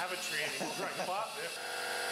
have a training. Right, Bob?